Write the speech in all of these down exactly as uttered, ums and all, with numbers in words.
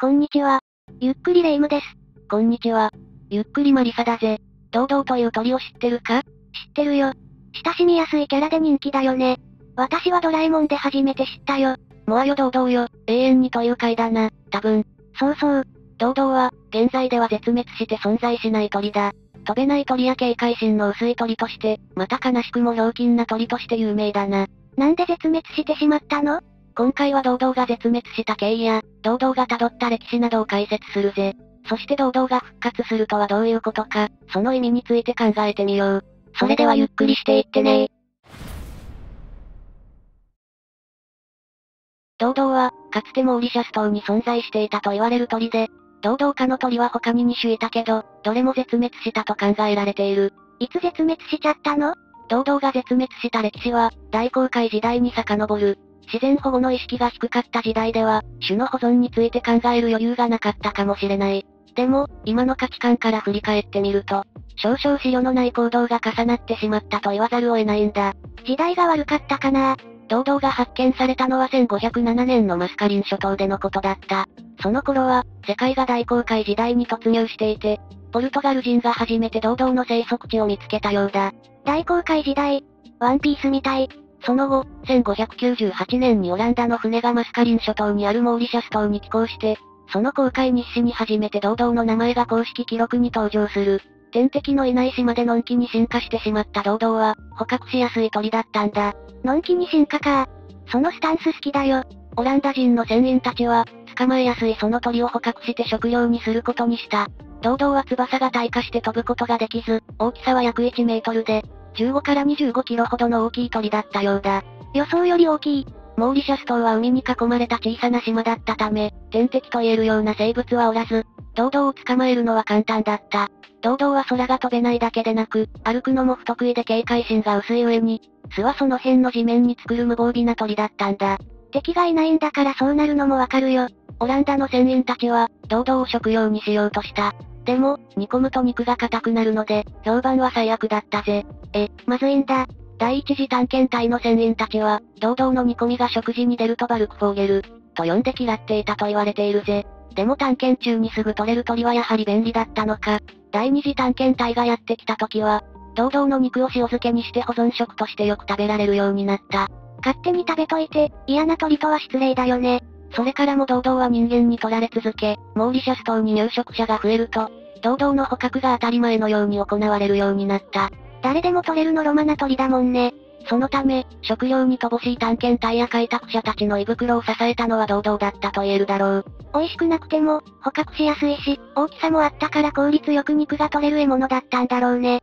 こんにちは。ゆっくりレ夢ムです。こんにちは。ゆっくりマリサだぜ。堂々という鳥を知ってるか？知ってるよ。親しみやすいキャラで人気だよね。私はドラえもんで初めて知ったよ。もあよ堂々よ、永遠にという回だな、多分。そうそう。堂々は、現在では絶滅して存在しない鳥だ。飛べない鳥や警戒心の薄い鳥として、また悲しくもひょうきんな鳥として有名だな。なんで絶滅してしまったの？今回は堂々が絶滅した経緯や、堂々が辿った歴史などを解説するぜ。そして堂々が復活するとはどういうことか、その意味について考えてみよう。それではゆっくりしていってね。堂々は、かつてモーリシャス島に存在していたと言われる鳥で、堂々科の鳥は他にに種いたけど、どれも絶滅したと考えられている。いつ絶滅しちゃったの？堂々が絶滅した歴史は、大航海時代に遡る。自然保護の意識が低かった時代では、種の保存について考える余裕がなかったかもしれない。でも、今の価値観から振り返ってみると、少々思慮のない行動が重なってしまったと言わざるを得ないんだ。時代が悪かったかな。堂々が発見されたのはせんごひゃくななねんのマスカリン諸島でのことだった。その頃は、世界が大航海時代に突入していて、ポルトガル人が初めて堂々の生息地を見つけたようだ。大航海時代、ワンピースみたい。その後、せんごひゃくきゅうじゅうはちねんにオランダの船がマスカリン諸島にあるモーリシャス島に寄港して、その航海日誌に初めて堂々の名前が公式記録に登場する。天敵のいない島でのんきに進化してしまった堂々は、捕獲しやすい鳥だったんだ。のんきに進化か。そのスタンス好きだよ。オランダ人の船員たちは、捕まえやすいその鳥を捕獲して食料にすることにした。堂々は翼が退化して飛ぶことができず、大きさは約いちメートルで、じゅうごからにじゅうごキロほどの大きい鳥だったようだ。予想より大きい。モーリシャス島は海に囲まれた小さな島だったため、天敵と言えるような生物はおらず、堂々を捕まえるのは簡単だった。堂々は空が飛べないだけでなく、歩くのも不得意で警戒心が薄い上に、巣はその辺の地面に作る無防備な鳥だったんだ。敵がいないんだからそうなるのもわかるよ。オランダの船員たちは、堂々を食用にしようとした。でも、煮込むと肉が硬くなるので、評判は最悪だったぜ。え、まずいんだ。第一次探検隊の船員たちは、堂々の煮込みが食事に出るとバルクフォーゲル、と呼んで嫌っていたと言われているぜ。でも探検中にすぐ取れる鳥はやはり便利だったのか。第二次探検隊がやってきた時は、堂々の肉を塩漬けにして保存食としてよく食べられるようになった。勝手に食べといて、嫌な鳥とは失礼だよね。それからも堂々は人間に取られ続け、モーリシャス島に入植者が増えると、堂々の捕獲が当たり前のように行われるようになった。誰でも取れるのろまな鳥だもんね。そのため、食料に乏しい探検隊や開拓者たちの胃袋を支えたのは堂々だったと言えるだろう。美味しくなくても、捕獲しやすいし、大きさもあったから効率よく肉が取れる獲物だったんだろうね。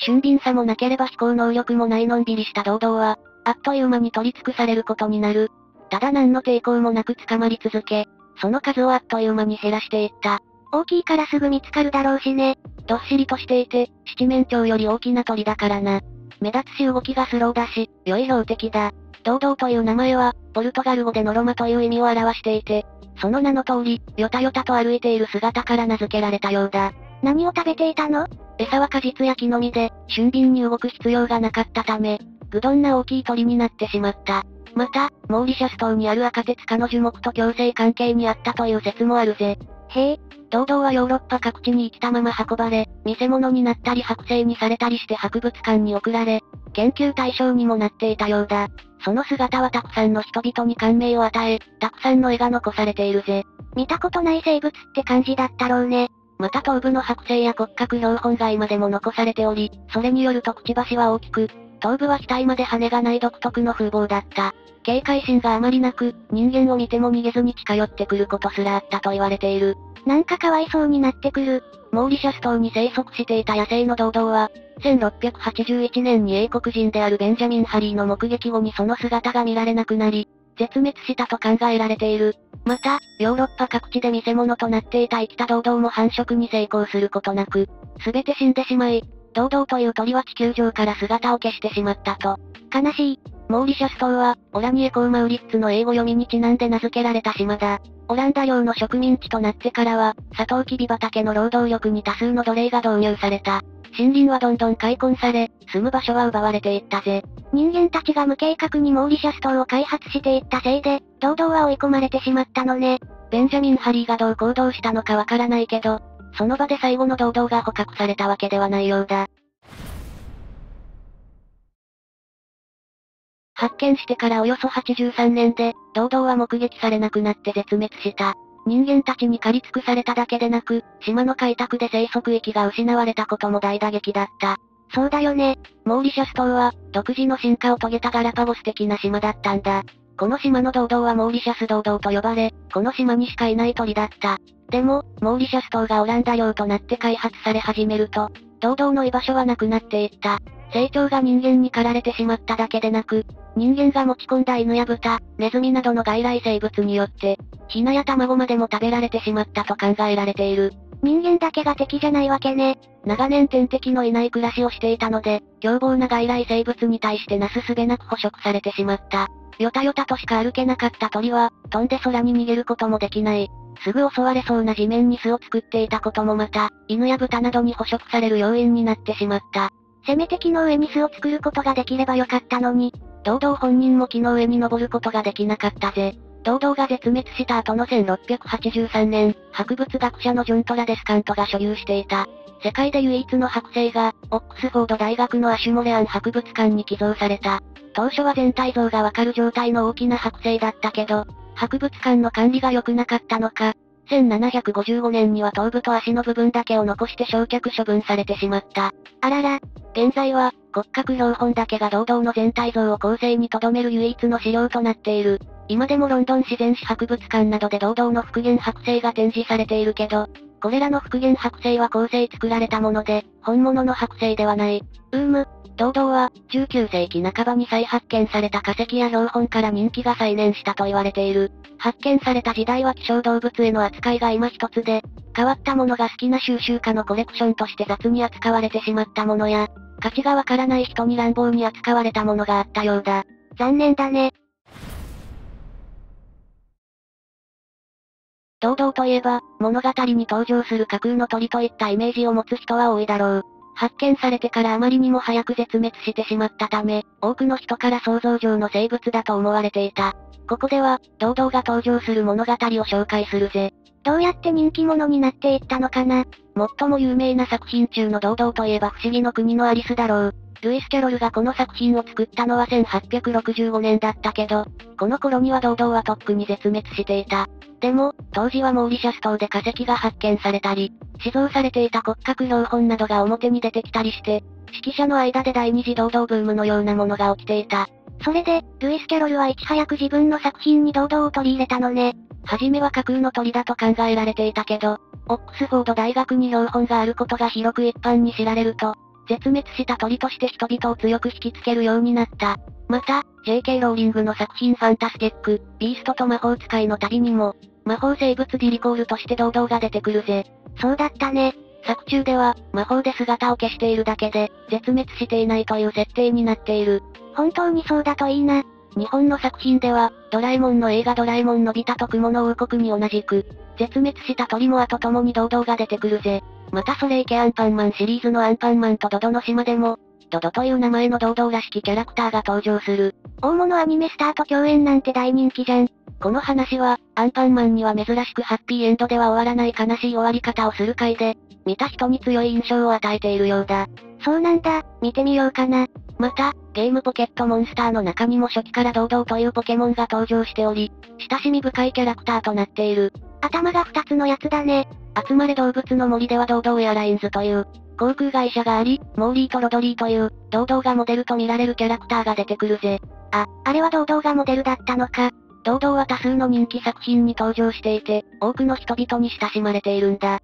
俊敏さもなければ飛行能力もないのんびりした堂々は、あっという間に取り尽くされることになる。ただ何の抵抗もなく捕まり続け、その数をあっという間に減らしていった。大きいからすぐ見つかるだろうしね。どっしりとしていて、七面鳥より大きな鳥だからな。目立つし動きがスローだし、良い標的だ。堂々という名前は、ポルトガル語でノロマという意味を表していて、その名の通り、よたよたと歩いている姿から名付けられたようだ。何を食べていたの？餌は果実や木の実で、俊敏に動く必要がなかったため、愚鈍な大きい鳥になってしまった。また、モーリシャス島にあるアカテツ科の樹木と共生関係にあったという説もあるぜ。へえ、堂々はヨーロッパ各地に生きたまま運ばれ、見せ物になったり剥製にされたりして博物館に送られ、研究対象にもなっていたようだ。その姿はたくさんの人々に感銘を与え、たくさんの絵が残されているぜ。見たことない生物って感じだったろうね。また頭部の剥製や骨格標本が今でも残されており、それによるとくちばしは大きく、頭部は額まで羽がない独特の風貌だった。警戒心があまりなく、人間を見ても逃げずに近寄ってくることすらあったと言われている。なんかかわいそうになってくる。モーリシャス島に生息していた野生の堂々は、せんろっぴゃくはちじゅういちねんに英国人であるベンジャミン・ハリーの目撃後にその姿が見られなくなり、絶滅したと考えられている。また、ヨーロッパ各地で見せ物となっていた生きた堂々も繁殖に成功することなく、すべて死んでしまい、堂々という鳥は地球上から姿を消してしまったと。悲しい。モーリシャス島は、オラニエコーマウリッツの英語読みにちなんで名付けられた島だ。オランダ領の植民地となってからは、サトウキビ畑の労働力に多数の奴隷が導入された。森林はどんどん開墾され、住む場所は奪われていったぜ。人間たちが無計画にモーリシャス島を開発していったせいで、堂々は追い込まれてしまったのね。ベンジャミン・ハリーがどう行動したのかわからないけど、その場で最後の堂々が捕獲されたわけではないようだ。発見してからおよそはちじゅうさんねんで、堂々は目撃されなくなって絶滅した。人間たちに狩り尽くされただけでなく、島の開拓で生息域が失われたことも大打撃だった。そうだよね。モーリシャス島は、独自の進化を遂げたガラパゴス的な島だったんだ。この島の堂々はモーリシャス堂々と呼ばれ、この島にしかいない鳥だった。でも、モーリシャス島がオランダ領となって開発され始めると、堂々の居場所はなくなっていった。成長が人間に狩られてしまっただけでなく、人間が持ち込んだ犬や豚、ネズミなどの外来生物によって、ヒナや卵までも食べられてしまったと考えられている。人間だけが敵じゃないわけね。長年天敵のいない暮らしをしていたので、凶暴な外来生物に対してなすすべなく捕食されてしまった。よたよたとしか歩けなかった鳥は、飛んで空に逃げることもできない。すぐ襲われそうな地面に巣を作っていたこともまた、犬や豚などに捕食される要因になってしまった。せめて木の上に巣を作ることができればよかったのに、堂々本人も木の上に登ることができなかったぜ。堂々が絶滅した後のせんろっぴゃくはちじゅうさんねん、博物学者のジョン・トラデスカントが所有していた。世界で唯一の剥製が、オックスフォード大学のアシュモレアン博物館に寄贈された。当初は全体像がわかる状態の大きな剥製だったけど、博物館の管理が良くなかったのか、せんななひゃくごじゅうごねんには頭部と足の部分だけを残して焼却処分されてしまった。あらら、現在は骨格標本だけが堂々の全体像を後世に留める唯一の資料となっている。今でもロンドン自然史博物館などで堂々の復元剥製が展示されているけど、これらの復元剥製は後世作られたもので、本物の剥製ではない。うーむ、堂々はじゅうきゅうせいき半ばに再発見された化石や標本から人気が再燃したと言われている。発見された時代は希少動物への扱いが今一つで、変わったものが好きな収集家のコレクションとして雑に扱われてしまったものや、価値がわからない人に乱暴に扱われたものがあったようだ。残念だね。堂々といえば、物語に登場する架空の鳥といったイメージを持つ人は多いだろう。発見されてからあまりにも早く絶滅してしまったため、多くの人から想像上の生物だと思われていた。ここでは、堂々が登場する物語を紹介するぜ。どうやって人気者になっていったのかな？最も有名な作品中の堂々といえば不思議の国のアリスだろう。ルイス・キャロルがこの作品を作ったのはせんはっぴゃくろくじゅうごねんだったけど、この頃には堂々はとっくに絶滅していた。でも、当時はモーリシャス島で化石が発見されたり、死蔵されていた骨格標本などが表に出てきたりして、識者の間で第二次堂々ブームのようなものが起きていた。それで、ルイス・キャロルはいち早く自分の作品に堂々を取り入れたのね。はじめは架空の鳥だと考えられていたけど、オックスフォード大学に標本があることが広く一般に知られると、絶滅した鳥として人々を強く引きつけるようになった。また、ジェイケー ローリングの作品ファンタスティック、ビーストと魔法使いの旅にも、魔法生物ディリコールとして堂々が出てくるぜ。そうだったね。作中では、魔法で姿を消しているだけで、絶滅していないという設定になっている。本当にそうだといいな。日本の作品では、ドラえもんの映画ドラえもんのび太と雲の王国に同じく、絶滅した鳥も後ともに堂々が出てくるぜ。またそれいけアンパンマンシリーズのアンパンマンとドドの島でも、ドドという名前の堂々らしきキャラクターが登場する。大物アニメスターと共演なんて大人気じゃん。この話は、アンパンマンには珍しくハッピーエンドでは終わらない悲しい終わり方をする回で、見た人に強い印象を与えているようだ。そうなんだ、見てみようかな。また、ゲームポケットモンスターの中にも初期から堂々というポケモンが登場しており、親しみ深いキャラクターとなっている。頭が二つのやつだね。集まれ動物の森では堂々エアラインズという、航空会社があり、モーリーとロドリーという、堂々がモデルと見られるキャラクターが出てくるぜ。あ、あれは堂々がモデルだったのか。堂々は多数の人気作品に登場していて、多くの人々に親しまれているんだ。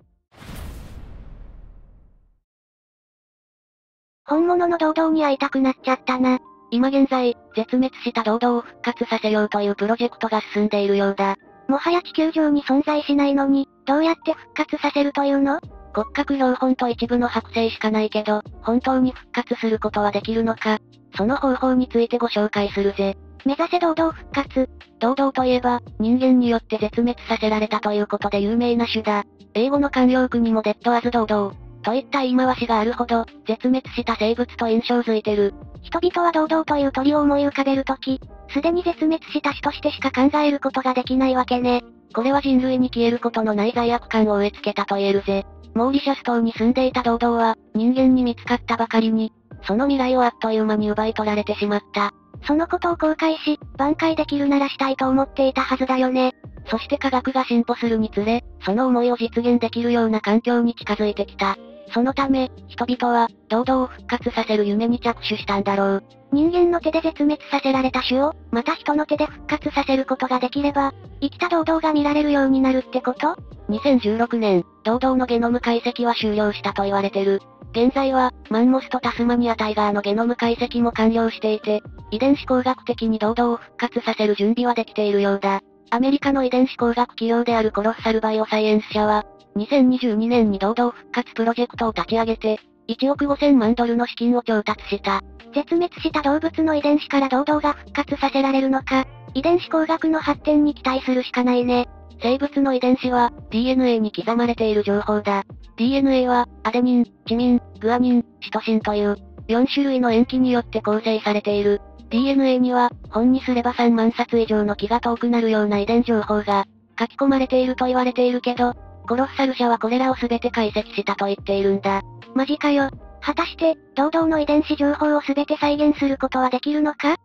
本物の堂々に会いたくなっちゃったな。今現在、絶滅した堂々を復活させようというプロジェクトが進んでいるようだ。もはや地球上に存在しないのに、どうやって復活させるというの？骨格標本と一部の剥製しかないけど、本当に復活することはできるのか。その方法についてご紹介するぜ。目指せ堂々復活。堂々といえば、人間によって絶滅させられたということで有名な種だ。英語の慣用句にもデッドアズ堂々。といった言い回しがあるほど、絶滅した生物と印象づいてる。人々は堂々という鳥を思い浮かべるとき、すでに絶滅した種としてしか考えることができないわけね。これは人類に消えることのない罪悪感を植え付けたと言えるぜ。モーリシャス島に住んでいたドウドウは、人間に見つかったばかりに、その未来をあっという間に奪い取られてしまった。そのことを後悔し、挽回できるならしたいと思っていたはずだよね。そして科学が進歩するにつれ、その思いを実現できるような環境に近づいてきた。そのため、人々は、ドウドウを復活させる夢に着手したんだろう。人間の手で絶滅させられた種を、また人の手で復活させることができれば、生きたドウドウが見られるようになるってこと？ にせんじゅうろくねん、ドウドウのゲノム解析は終了したと言われてる。現在は、マンモスとタスマニアタイガーのゲノム解析も完了していて、遺伝子工学的にドウドウを復活させる準備はできているようだ。アメリカの遺伝子工学企業であるコロッサルバイオサイエンス社は、にせんにじゅうにねんにドウドウ復活プロジェクトを立ち上げて、いちおくごせんまんドルの資金を調達した。絶滅した動物の遺伝子からドウドウが復活させられるのか、遺伝子工学の発展に期待するしかないね。生物の遺伝子は、ディーエヌエー に刻まれている情報だ。ディーエヌエー は、アデニン、チミン、グアニン、シトシンという、よんしゅるいの塩基によって構成されている。ディーエヌエー には、本にすればさんまんさつ以上の気が遠くなるような遺伝情報が書き込まれていると言われているけど、コロッサル社はこれらを全て解析したと言っているんだ。マジかよ。果たして、ドウドウの遺伝子情報を全て再現することはできるのか？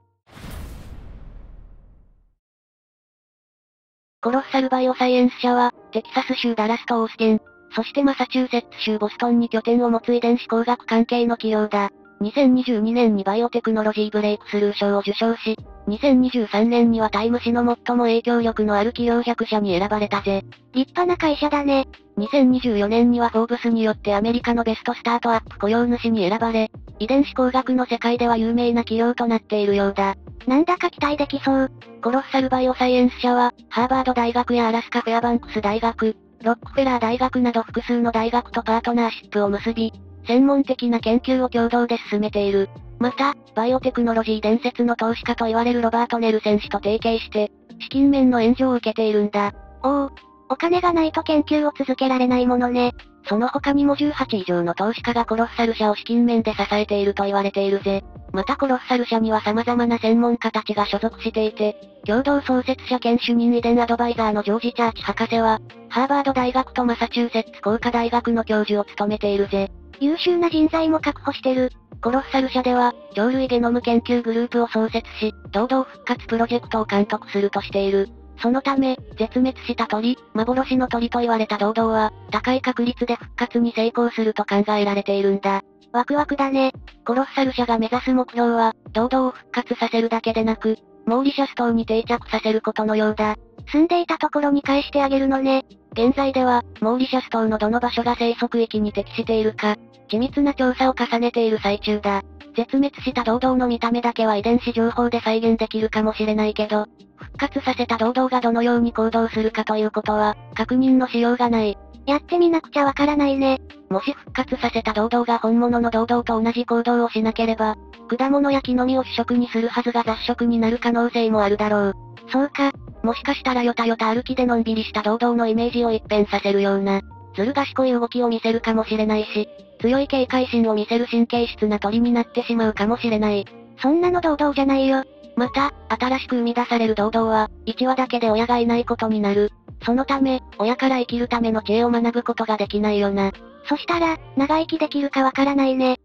コロッサルバイオサイエンス社は、テキサス州ダラスとオースティン、そしてマサチューセッツ州ボストンに拠点を持つ遺伝子工学関係の企業だ。にせんにじゅうにねんにバイオテクノロジーブレイクスルー賞を受賞し、にせんにじゅうさんねんにはタイム誌の最も影響力のある企業ひゃくしゃに選ばれたぜ。立派な会社だね。にせんにじゅうよねんにはフォーブスによってアメリカのベストスタートアップ雇用主に選ばれ、遺伝子工学の世界では有名な企業となっているようだ。なんだか期待できそう。コロッサルバイオサイエンス社は、ハーバード大学やアラスカフェアバンクス大学、ロックフェラー大学など複数の大学とパートナーシップを結び、専門的な研究を共同で進めている。また、バイオテクノロジー伝説の投資家と言われるロバート・ネルセン氏と提携して、資金面の援助を受けているんだ。おお、お金がないと研究を続けられないものね。その他にもじゅうはちいじょうの投資家がコロッサル社を資金面で支えていると言われているぜ。またコロッサル社には様々な専門家たちが所属していて、共同創設者兼主任遺伝アドバイザーのジョージ・チャーチ博士は、ハーバード大学とマサチューセッツ工科大学の教授を務めているぜ。優秀な人材も確保してる。コロッサル社では、鳥類ゲノム研究グループを創設し、ドウドウ復活プロジェクトを監督するとしている。そのため、絶滅した鳥、幻の鳥と言われたドウドウは、高い確率で復活に成功すると考えられているんだ。ワクワクだね。コロッサル社が目指す目標は、ドウドウを復活させるだけでなく、モーリシャス島に定着させることのようだ。住んでいたところに返してあげるのね。現在では、モーリシャス島のどの場所が生息域に適しているか、緻密な調査を重ねている最中だ。絶滅したドウドウの見た目だけは遺伝子情報で再現できるかもしれないけど、復活させたドウドウがどのように行動するかということは、確認のしようがない。やってみなくちゃわからないね。もし復活させたドウドウが本物のドウドウと同じ行動をしなければ、果物や木の実を主食にするはずが雑食になる可能性もあるだろう。そうか。もしかしたらヨタヨタ歩きでのんびりしたドウドウのイメージを一変させるような、ずる賢い動きを見せるかもしれないし、強い警戒心を見せる神経質な鳥になってしまうかもしれない。そんなのドウドウじゃないよ。また、新しく生み出されるドウドウは、いちわだけで親がいないことになる。そのため、親から生きるための知恵を学ぶことができないよな。そしたら、長生きできるかわからないね。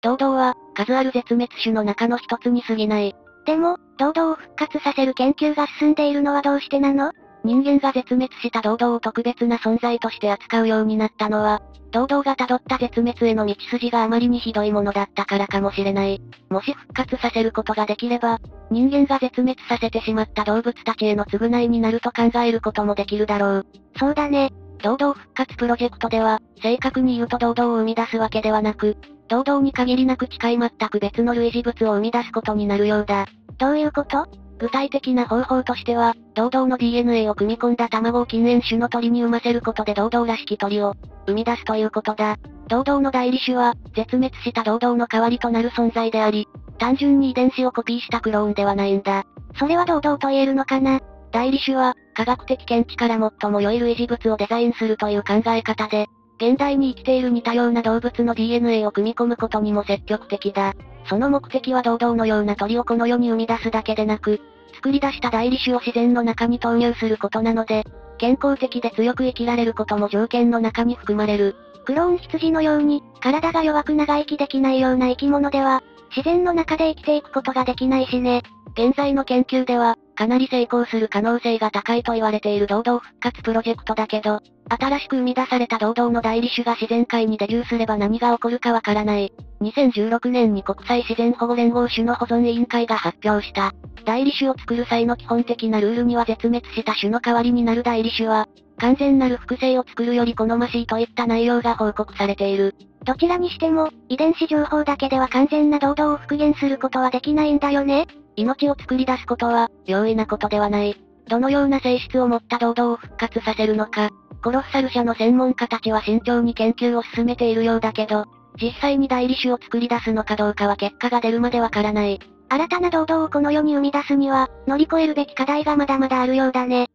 ドウドウは、数ある絶滅種の中の一つに過ぎない。でも、ドウドウを復活させる研究が進んでいるのはどうしてなの？人間が絶滅したドウドウを特別な存在として扱うようになったのは、ドウドウが辿った絶滅への道筋があまりにひどいものだったからかもしれない。もし復活させることができれば、人間が絶滅させてしまった動物たちへの償いになると考えることもできるだろう。そうだね。ドウドウ復活プロジェクトでは、正確に言うとドウドウを生み出すわけではなく、ドウドウに限りなく近い全く別の類似物を生み出すことになるようだ。どういうこと？具体的な方法としては、ドウドウの ディーエヌエー を組み込んだ卵を近縁種の鳥に産ませることでドウドウらしき鳥を生み出すということだ。ドウドウの代理種は、絶滅したドウドウの代わりとなる存在であり、単純に遺伝子をコピーしたクローンではないんだ。それはドウドウと言えるのかな？代理主は、科学的見地から最も良い類似物をデザインするという考え方で、現代に生きている似たような動物の ディーエヌエー を組み込むことにも積極的だ。その目的は堂々のような鳥をこの世に生み出すだけでなく、作り出した代理種を自然の中に投入することなので、健康的で強く生きられることも条件の中に含まれる。クローン羊のように、体が弱く長生きできないような生き物では、自然の中で生きていくことができないしね。現在の研究では、かなり成功する可能性が高いと言われている堂々復活プロジェクトだけど、新しく生み出された堂々の代理種が自然界にデビューすれば何が起こるかわからない。にせんじゅうろくねんに国際自然保護連合種の保存委員会が発表した。代理種を作る際の基本的なルールには絶滅した種の代わりになる代理種は、完全なる複製を作るより好ましいといった内容が報告されている。どちらにしても、遺伝子情報だけでは完全な堂々を復元することはできないんだよね。命を作り出すことは、容易なことではない。どのような性質を持った堂々を復活させるのか、コロッサル社の専門家たちは慎重に研究を進めているようだけど、実際に代理種を作り出すのかどうかは結果が出るまでわからない。新たな堂々をこの世に生み出すには、乗り越えるべき課題がまだまだあるようだね。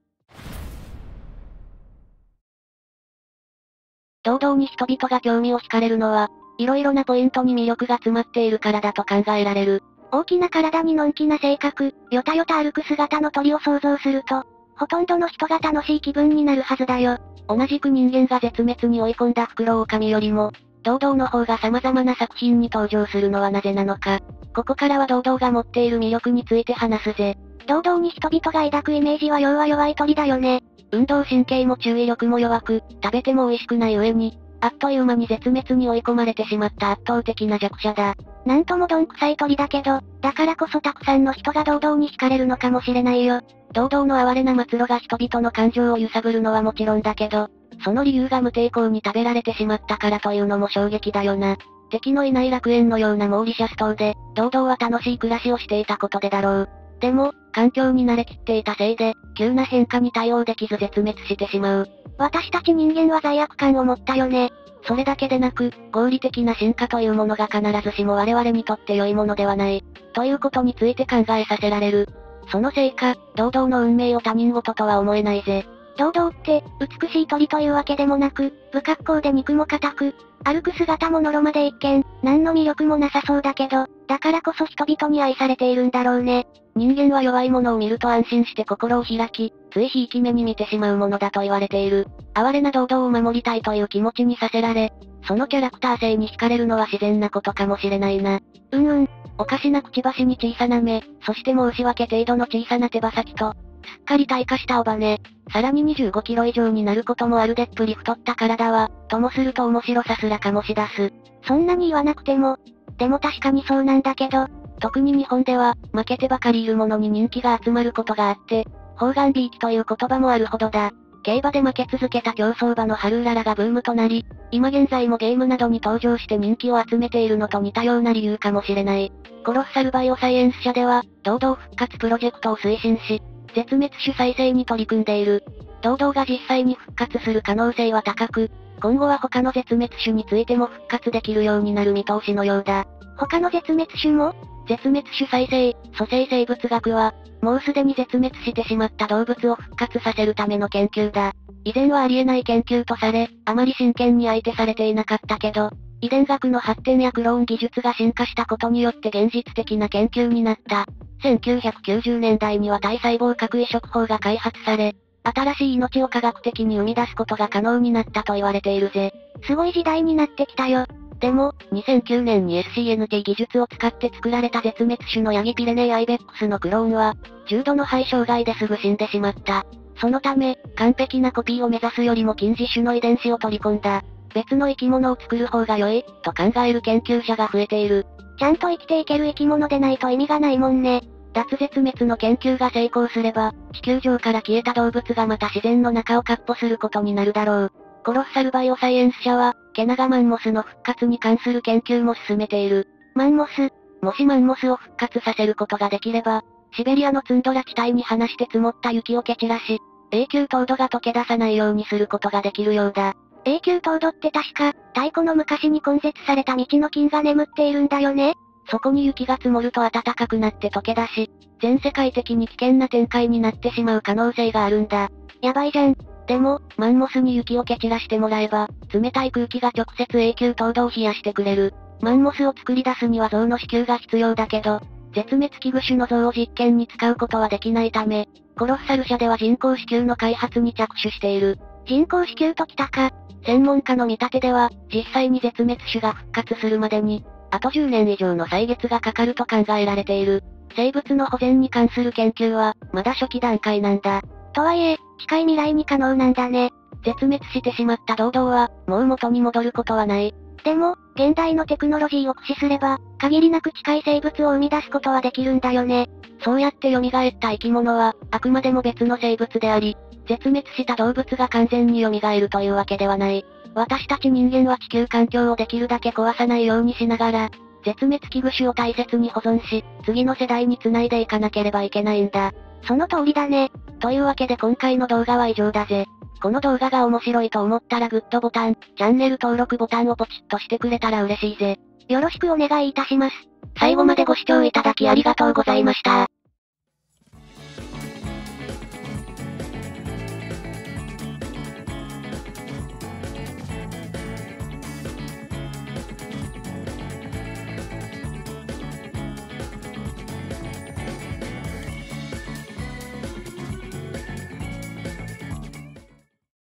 堂々に人々が興味を惹かれるのは、いろいろなポイントに魅力が詰まっているからだと考えられる。大きな体にのんきな性格、よたよた歩く姿の鳥を想像すると、ほとんどの人が楽しい気分になるはずだよ。同じく人間が絶滅に追い込んだフクロオオカミよりも、堂々の方が様々な作品に登場するのはなぜなのか。ここからは堂々が持っている魅力について話すぜ。堂々に人々が抱くイメージは要は弱い鳥だよね。運動神経も注意力も弱く、食べても美味しくない上に、あっという間に絶滅に追い込まれてしまった圧倒的な弱者だ。なんともどんくさい鳥だけど、だからこそたくさんの人が堂々に惹かれるのかもしれないよ。堂々の哀れな末路が人々の感情を揺さぶるのはもちろんだけど、その理由が無抵抗に食べられてしまったからというのも衝撃だよな。敵のいない楽園のようなモーリシャス島で、堂々は楽しい暮らしをしていたことでだろう。でも、環境に慣れきっていたせいで、急な変化に対応できず絶滅してしまう。私たち人間は罪悪感を持ったよね。それだけでなく、合理的な進化というものが必ずしも我々にとって良いものではない。ということについて考えさせられる。そのせいか、堂々の運命を他人事とは思えないぜ。堂々って、美しい鳥というわけでもなく、不格好で肉も硬く、歩く姿ものろまで一見、何の魅力もなさそうだけど、だからこそ人々に愛されているんだろうね。人間は弱いものを見ると安心して心を開き、ついひいき目に見てしまうものだと言われている。哀れな堂々を守りたいという気持ちにさせられ、そのキャラクター性に惹かれるのは自然なことかもしれないな。うんうん、おかしなくちばしに小さな目、そして申し訳程度の小さな手羽先と、すっかり退化した尾羽。さらににじゅうごキロ以上になることもあるでっぷり太った体は、ともすると面白さすら醸し出す。そんなに言わなくても、でも確かにそうなんだけど、特に日本では、負けてばかりいるものに人気が集まることがあって、砲丸びいきという言葉もあるほどだ。競馬で負け続けた競走馬のハルーララがブームとなり、今現在もゲームなどに登場して人気を集めているのと似たような理由かもしれない。コロッサルバイオサイエンス社では、堂々復活プロジェクトを推進し、絶滅種再生に取り組んでいる。堂々が実際に復活する可能性は高く、今後は他の絶滅種についても復活できるようになる見通しのようだ。他の絶滅種も？絶滅種再生、蘇生生物学は、もうすでに絶滅してしまった動物を復活させるための研究だ。以前はありえない研究とされ、あまり真剣に相手されていなかったけど、遺伝学の発展やクローン技術が進化したことによって現実的な研究になった。せんきゅうひゃくきゅうじゅうねんだいには体細胞核移植法が開発され、新しい命を科学的に生み出すことが可能になったと言われているぜ。すごい時代になってきたよ。でも、にせんきゅうねんに エスシーエヌティー 技術を使って作られた絶滅種のヤギピレネイアイベックスのクローンは、重度の肺障害ですぐ死んでしまった。そのため、完璧なコピーを目指すよりも近似種の遺伝子を取り込んだ、別の生き物を作る方が良い、と考える研究者が増えている。ちゃんと生きていける生き物でないと意味がないもんね。脱絶滅の研究が成功すれば、地球上から消えた動物がまた自然の中を闊歩することになるだろう。コロッサルバイオサイエンス社は、ケナガマンモスの復活に関する研究も進めている。マンモス。もしマンモスを復活させることができれば、シベリアのツンドラ地帯に放して積もった雪を蹴散らし、永久凍土が溶け出さないようにすることができるようだ。永久凍土って確か、太古の昔に根絶された道の菌が眠っているんだよね。そこに雪が積もると暖かくなって溶け出し、全世界的に危険な展開になってしまう可能性があるんだ。やばいじゃん。でも、マンモスに雪を蹴散らしてもらえば、冷たい空気が直接永久凍土を冷やしてくれる。マンモスを作り出すには象の子宮が必要だけど、絶滅危惧種の象を実験に使うことはできないため、コロッサル社では人工子宮の開発に着手している。人工子宮ときたか。専門家の見立てでは、実際に絶滅種が復活するまでに、あとじゅうねん以上の歳月がかかると考えられている。生物の保全に関する研究は、まだ初期段階なんだ。とはいえ、近い未来に可能なんだね。絶滅してしまった堂々は、もう元に戻ることはない。でも、現代のテクノロジーを駆使すれば、限りなく近い生物を生み出すことはできるんだよね。そうやって蘇った生き物は、あくまでも別の生物であり、絶滅した動物が完全に蘇るというわけではない。私たち人間は地球環境をできるだけ壊さないようにしながら、絶滅危惧種を大切に保存し、次の世代に繋いでいかなければいけないんだ。その通りだね。というわけで今回の動画は以上だぜ。この動画が面白いと思ったらグッドボタン、チャンネル登録ボタンをポチッとしてくれたら嬉しいぜ。よろしくお願いいたします。最後までご視聴いただきありがとうございました。